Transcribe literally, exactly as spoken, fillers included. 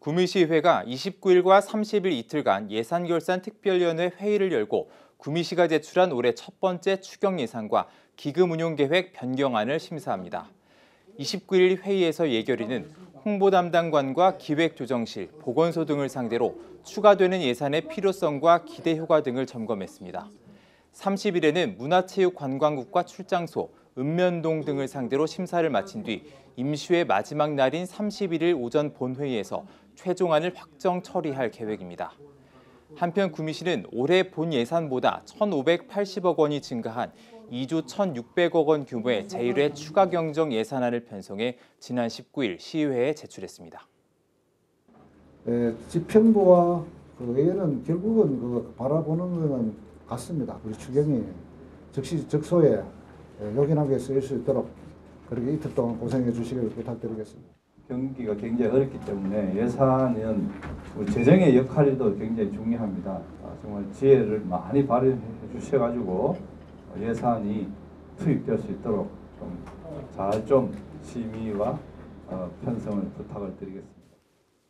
구미시의회가 이십구일과 삼십일 이틀간 예산결산 특별위원회 회의를 열고 구미시가 제출한 올해 첫 번째 추경예산과 기금운용계획 변경안을 심사합니다. 이십구일 회의에서 예결위는 홍보 담당관과 기획조정실, 보건소 등을 상대로 추가되는 예산의 필요성과 기대 효과 등을 점검했습니다. 삼십일에는 문화체육관광국과 출장소, 읍면동 등을 상대로 심사를 마친 뒤 임시회 마지막 날인 삼십일일 오전 본회의에서 최종안을 확정 처리할 계획입니다. 한편 구미시는 올해 본 예산보다 천오백팔십억 원이 증가한 이조 천육백억 원 규모의 제일회 추가경정 예산안을 편성해 지난 십구일 시의회에 제출했습니다. 예, 집행부와 그 의회는 결국은 그 바라보는 것은 같습니다. 우리 추경이 적시적소에 요긴하게 쓰일 수 있도록 그렇게 이틀 동안 고생해 주시길 부탁드리겠습니다. 경기가 굉장히 어렵기 때문에 예산은 재정의 역할도 굉장히 중요합니다. 정말 지혜를 많이 발휘해 주셔가지고 예산이 투입될 수 있도록 좀 잘 좀 심의와 편성을 부탁을 드리겠습니다.